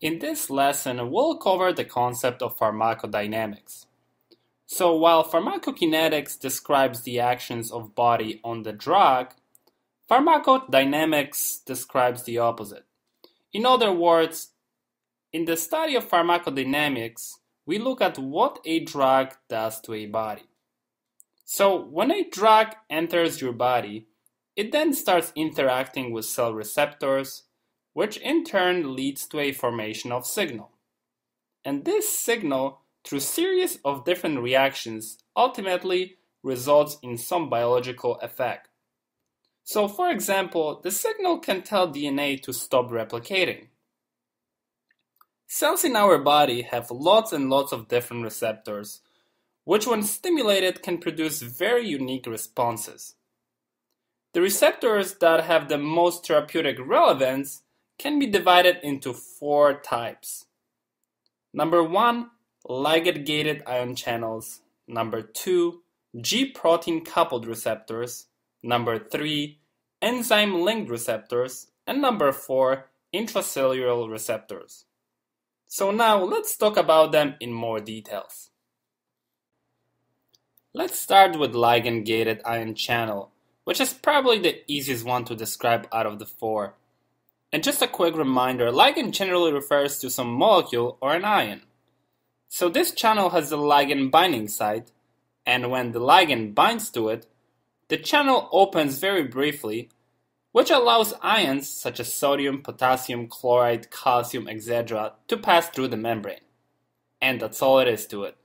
In this lesson, we'll cover the concept of pharmacodynamics. So while pharmacokinetics describes the actions of body on the drug, pharmacodynamics describes the opposite. In other words, in the study of pharmacodynamics, we look at what a drug does to a body. So when a drug enters your body, it then starts interacting with cell receptors, which in turn leads to a formation of signal. And this signal, through a series of different reactions, ultimately results in some biological effect. So for example, the signal can tell DNA to stop replicating. Cells in our body have lots and lots of different receptors, which when stimulated can produce very unique responses. The receptors that have the most therapeutic relevance can be divided into four types. Number one, ligand-gated ion channels. Number two, G-protein coupled receptors. Number three, enzyme-linked receptors. And number four, intracellular receptors. So now let's talk about them in more details. Let's start with ligand-gated ion channel, which is probably the easiest one to describe out of the four. And just a quick reminder, ligand generally refers to some molecule or an ion. So this channel has the ligand binding site, and when the ligand binds to it, the channel opens very briefly, which allows ions such as sodium, potassium, chloride, calcium, etc. to pass through the membrane. And that's all it is to it.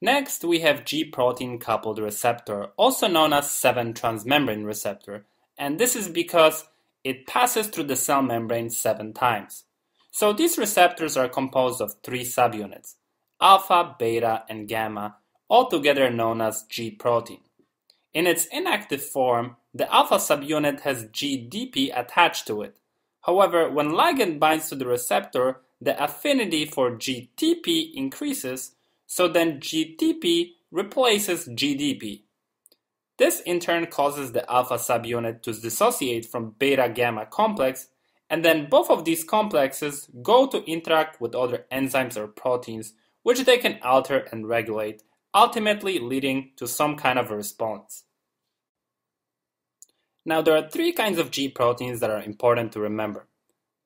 Next, we have G-protein coupled receptor, also known as 7-transmembrane receptor, and this is because it passes through the cell membrane 7 times. So these receptors are composed of 3 subunits, alpha, beta, and gamma, altogether known as G-protein. In its inactive form, the alpha subunit has GDP attached to it. However, when ligand binds to the receptor, the affinity for GTP increases, so then GTP replaces GDP. This in turn causes the alpha subunit to dissociate from beta-gamma complex, and then both of these complexes go to interact with other enzymes or proteins, which they can alter and regulate, ultimately leading to some kind of a response. Now there are 3 kinds of G proteins that are important to remember.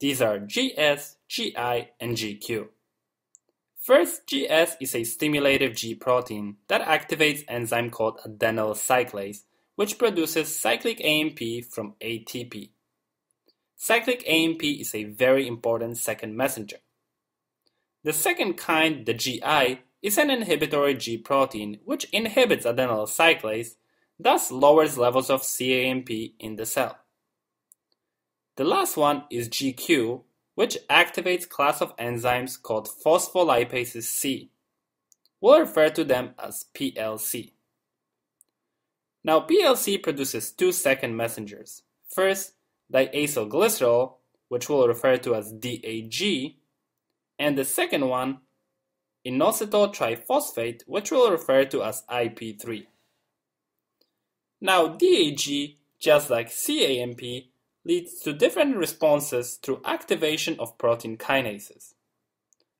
These are GS, GI, and GQ. First, GS is a stimulative G protein that activates enzyme called adenyl cyclase, which produces cyclic AMP from ATP. Cyclic AMP is a very important second messenger. The second kind, the GI, is an inhibitory G protein which inhibits adenyl cyclase, thus lowers levels of cAMP in the cell. The last one is GQ, which activates a class of enzymes called phospholipases C. We'll refer to them as PLC. Now PLC produces 2 second messengers. First, diacylglycerol, which we'll refer to as DAG, and the second one, inositol triphosphate, which we'll refer to as IP3. Now DAG, just like cAMP, leads to different responses through activation of protein kinases.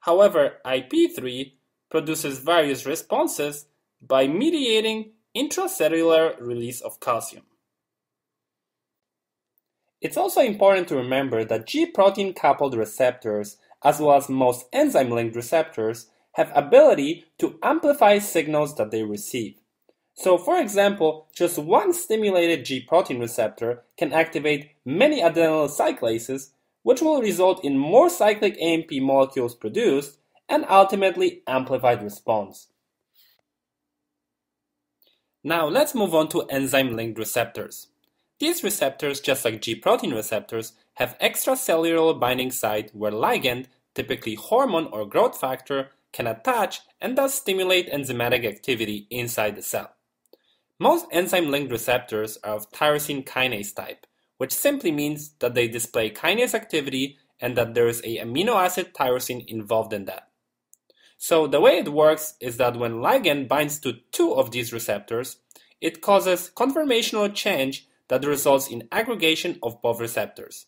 However, IP3 produces various responses by mediating intracellular release of calcium. It's also important to remember that G-protein coupled receptors, as well as most enzyme-linked receptors, have ability to amplify signals that they receive. So for example, just one stimulated G-protein receptor can activate many adenyl cyclases, which will result in more cyclic AMP molecules produced and ultimately amplified response. Now let's move on to enzyme-linked receptors. These receptors, just like G-protein receptors, have extracellular binding site where ligand, typically hormone or growth factor, can attach and thus stimulate enzymatic activity inside the cell. Most enzyme-linked receptors are of tyrosine kinase type, which simply means that they display kinase activity and that there is an amino acid tyrosine involved in that. So the way it works is that when ligand binds to 2 of these receptors, it causes conformational change that results in aggregation of both receptors.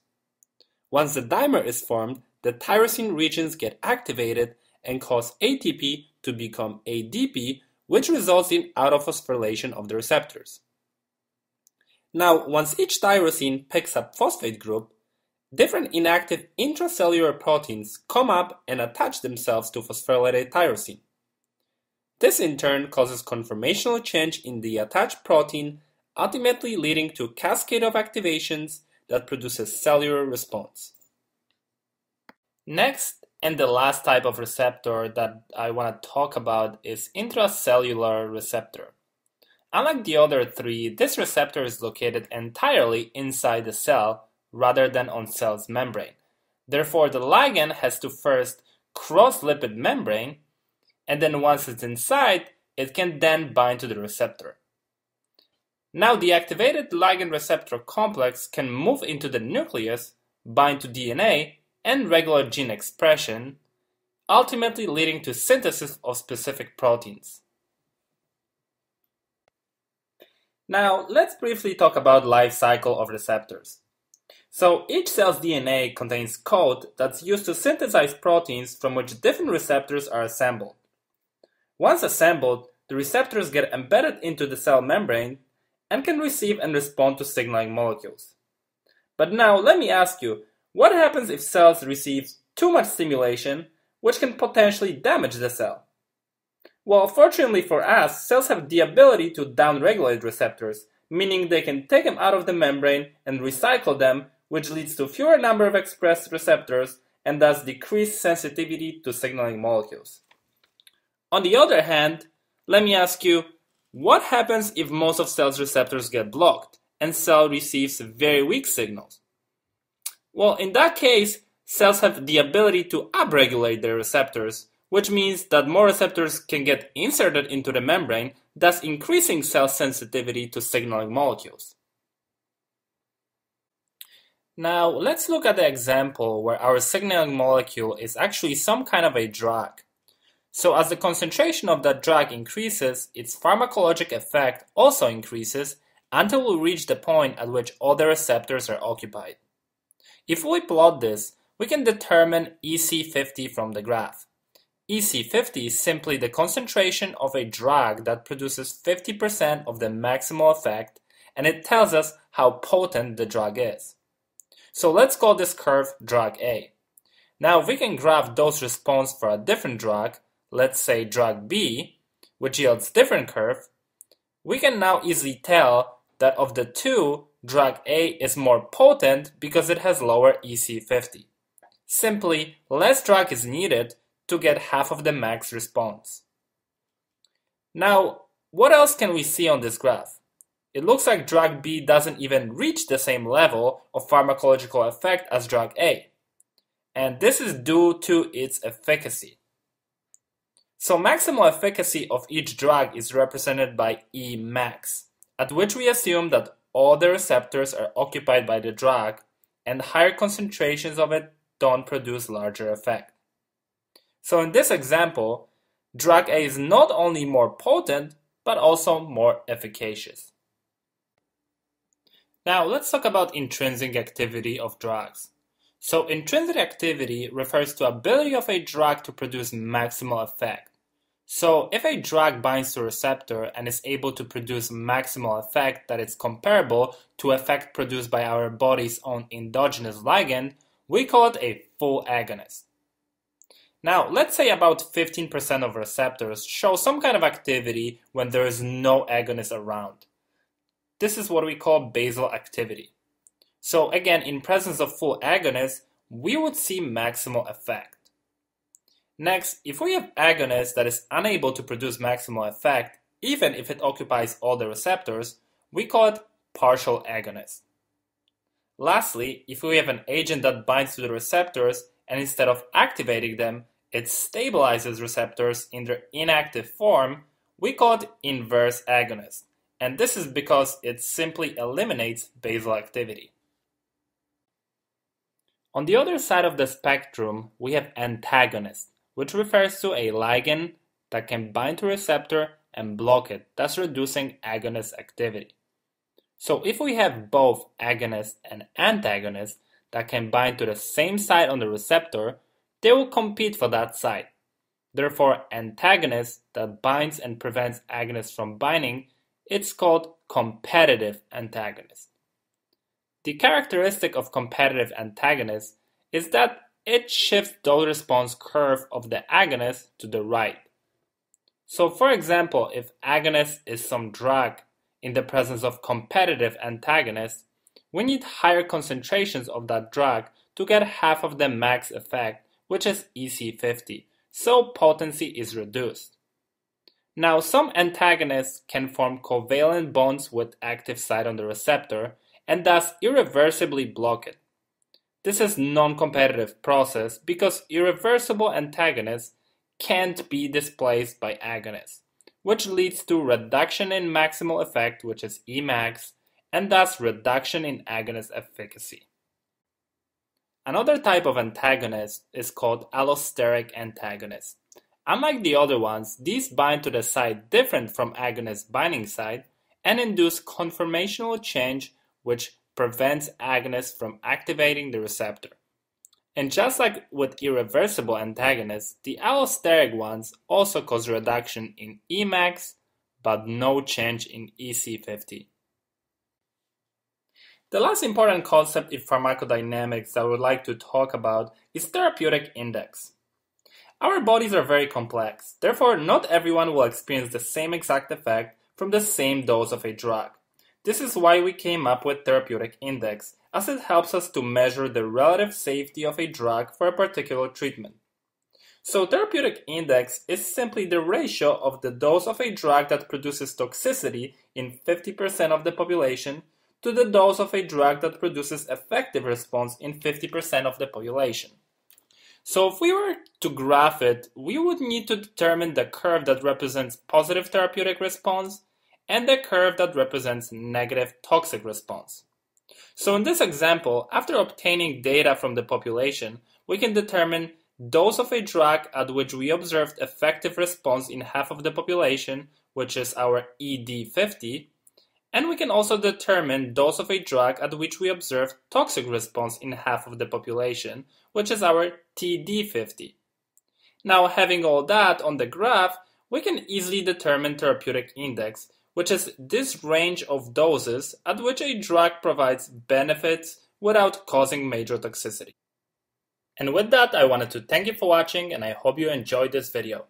Once the dimer is formed, the tyrosine regions get activated and cause ATP to become ADP, which results in autophosphorylation of the receptors. Now, once each tyrosine picks up phosphate group, different inactive intracellular proteins come up and attach themselves to phosphorylated tyrosine. This in turn causes conformational change in the attached protein, ultimately leading to a cascade of activations that produces cellular response. Next, and the last type of receptor that I want to talk about is intracellular receptor. Unlike the other three, this receptor is located entirely inside the cell rather than on cell's membrane. Therefore, the ligand has to first cross lipid membrane, and then once it's inside, it can then bind to the receptor. Now, the activated ligand-receptor complex can move into the nucleus, bind to DNA, and regular gene expression, ultimately leading to synthesis of specific proteins. Now, let's briefly talk about life cycle of receptors. So, each cell's DNA contains code that's used to synthesize proteins from which different receptors are assembled. Once assembled, the receptors get embedded into the cell membrane and can receive and respond to signaling molecules. But now, let me ask you, what happens if cells receive too much stimulation, which can potentially damage the cell? Well, fortunately for us, cells have the ability to downregulate receptors, meaning they can take them out of the membrane and recycle them, which leads to fewer number of expressed receptors and thus decreased sensitivity to signaling molecules. On the other hand, let me ask you, what happens if most of cells' receptors get blocked and cell receives very weak signals? Well, in that case, cells have the ability to upregulate their receptors, which means that more receptors can get inserted into the membrane, thus increasing cell sensitivity to signaling molecules. Now, let's look at the example where our signaling molecule is actually some kind of a drug. So as the concentration of that drug increases, its pharmacologic effect also increases until we reach the point at which all the receptors are occupied. If we plot this, we can determine EC50 from the graph. EC50 is simply the concentration of a drug that produces 50% of the maximal effect, and it tells us how potent the drug is. So let's call this curve drug A. Now we can graph dose response for a different drug, let's say drug B, which yields different curve. We can now easily tell that of the two, drug A is more potent because it has lower EC50. Simply, less drug is needed to get half of the max response. Now, what else can we see on this graph? It looks like drug B doesn't even reach the same level of pharmacological effect as drug A. And this is due to its efficacy. So maximal efficacy of each drug is represented by Emax, at which we assume that all the receptors are occupied by the drug, and higher concentrations of it don't produce larger effect. So in this example, drug A is not only more potent, but also more efficacious. Now let's talk about intrinsic activity of drugs. So intrinsic activity refers to ability of a drug to produce maximal effect. So if a drug binds to a receptor and is able to produce maximal effect that is comparable to effect produced by our body's own endogenous ligand, we call it a full agonist. Now, let's say about 15% of receptors show some kind of activity when there is no agonist around. This is what we call basal activity. So again, in presence of full agonist, we would see maximal effect. Next, if we have agonist that is unable to produce maximal effect, even if it occupies all the receptors, we call it partial agonist. Lastly, if we have an agent that binds to the receptors and instead of activating them, it stabilizes receptors in their inactive form, we call it inverse agonist. And this is because it simply eliminates basal activity. On the other side of the spectrum, we have antagonist, which refers to a ligand that can bind to a receptor and block it, thus reducing agonist activity. So if we have both agonist and antagonist, that can bind to the same site on the receptor, they will compete for that site. Therefore, antagonists that binds and prevents agonists from binding, it's called competitive antagonist. The characteristic of competitive antagonist is that it shifts dose response curve of the agonist to the right. So for example, if agonist is some drug in the presence of competitive antagonist, we need higher concentrations of that drug to get half of the max effect, which is EC50, so potency is reduced. Now, some antagonists can form covalent bonds with active site on the receptor and thus irreversibly block it. This is non-competitive process because irreversible antagonists can't be displaced by agonists, which leads to reduction in maximal effect, which is Emax, and thus reduction in agonist efficacy. Another type of antagonist is called allosteric antagonist. Unlike the other ones, these bind to the site different from agonist binding site and induce conformational change, which prevents agonists from activating the receptor. And just like with irreversible antagonists, the allosteric ones also cause reduction in Emax, but no change in EC50. The last important concept in pharmacodynamics that I would like to talk about is therapeutic index. Our bodies are very complex, therefore not everyone will experience the same exact effect from the same dose of a drug. This is why we came up with therapeutic index, as it helps us to measure the relative safety of a drug for a particular treatment. So therapeutic index is simply the ratio of the dose of a drug that produces toxicity in 50% of the population to the dose of a drug that produces effective response in 50% of the population. So if we were to graph it, we would need to determine the curve that represents positive therapeutic response and the curve that represents negative toxic response. So in this example, after obtaining data from the population, we can determine dose of a drug at which we observed effective response in half of the population, which is our ED50, and we can also determine dose of a drug at which we observe toxic response in half of the population, which is our TD50. Now, having all that on the graph, we can easily determine therapeutic index, which is this range of doses at which a drug provides benefits without causing major toxicity. And with that, I wanted to thank you for watching, and I hope you enjoyed this video.